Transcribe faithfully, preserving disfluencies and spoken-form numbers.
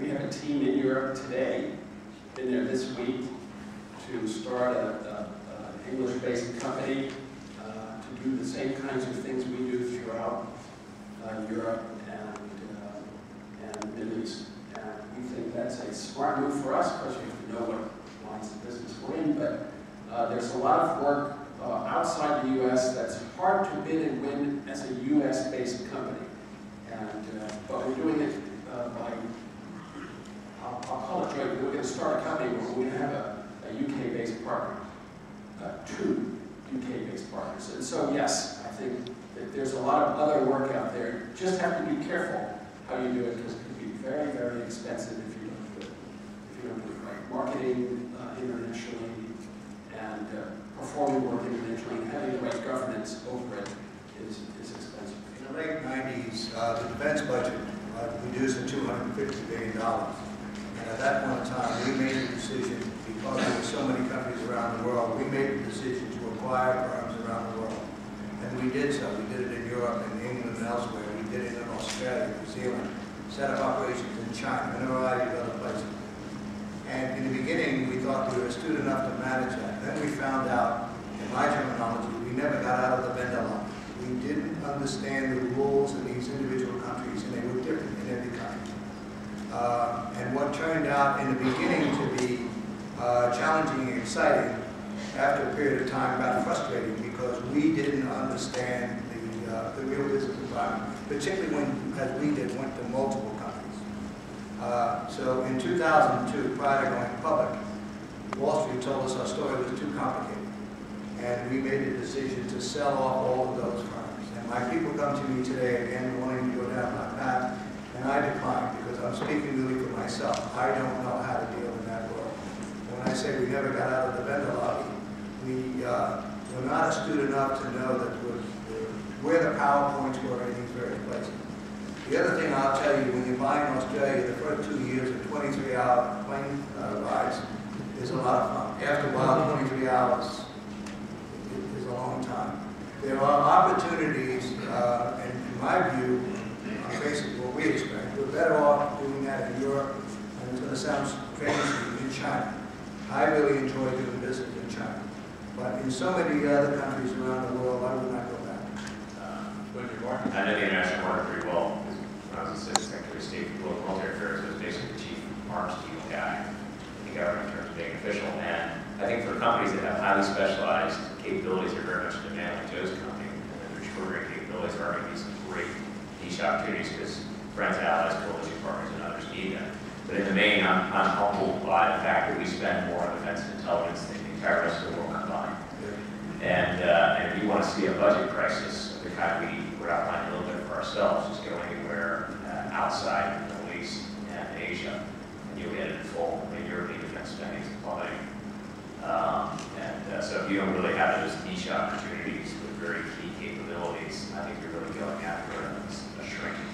We have a team in Europe today, been there this week, to start an English-based company uh, to do the same kinds of things we do throughout uh, Europe and uh, and the Middle East. And we think that's a smart move for us, because you have to know what lines of business we're in. But uh, there's a lot of work uh, outside the U S that's hard to bid and win as a U S-based company. And, uh, but we're doing it uh, by, I'll, I'll call it joint. We're going to start a company where we're going to have a, a U K-based partner, uh, two U K-based partners. And so, yes, I think that there's a lot of other work out there. You just have to be careful how you do it, because it can be very, very expensive if you don't do it, if you don't do it right. Marketing uh, internationally and uh, performing work internationally and having the right governance over it is, is expensive. In the late nineties, uh, the defense budget uh, reduced to two hundred fifty billion dollars. And at that point in time, we made the decision, because there were so many countries around the world, we made the decision to acquire firms around the world. And we did so. We did it in Europe and England and elsewhere. We did it in Australia, New Zealand, set up operations in China, and a variety of other places. And in the beginning, we thought we were astute enough to manage that. Then we found out, in my terminology, we never got out of the vendor line. We didn't understand the rules in these individual countries, and they were different in every country. Uh, and what turned out in the beginning to be uh, challenging and exciting, after a period of time got frustrating, because we didn't understand the, uh, the real business environment, particularly when, as we did, went to multiple countries. Uh, so in two thousand two, prior to going public, Wall Street told us our story was too complicated. And we made a decision to sell off all of those firms. And my people come to me today again wanting to go down my path, and I decline, because I'm speaking really for myself. I don't know how to deal in that world. When I say we never got out of the vendor lobby, we uh, were not astute enough to know that we're, we're, where the PowerPoints were in these various places. The other thing I'll tell you, when you buy in Australia, the first two years of twenty-three hour plane uh, rides is a lot of fun. After a while, twenty-three hours, a long time. There are opportunities, uh, and in my view, on basically what we expect, we're better off doing that in Europe, and it's going to sound strange, in China. I really enjoy doing business in China. But in so many other countries around the world, I would not go back. Uh, I know the international market pretty well. When I was a Secretary of State for Global Military Affairs, I was basically the chief arms deal guy in the government in terms of being official. And I think for companies that have highly specialized capabilities are very much in demand, like Joe's company, which ordering capabilities are going to be some great niche opportunities because friends, allies, coalition partners, and others need them. But in the main, I'm, I'm humbled by the fact that we spend more on defense and intelligence than the entire rest of the world combined. And, uh, and if you want to see a budget crisis of the kind we were outlining a little bit for ourselves, just go anywhere uh, outside the Middle East and Asia, and you'll get it in full. I mean, European defense spending is plummeting. Um, and uh, so if you don't really have those niche opportunities with very key capabilities, I think you're really going after a, a shrinking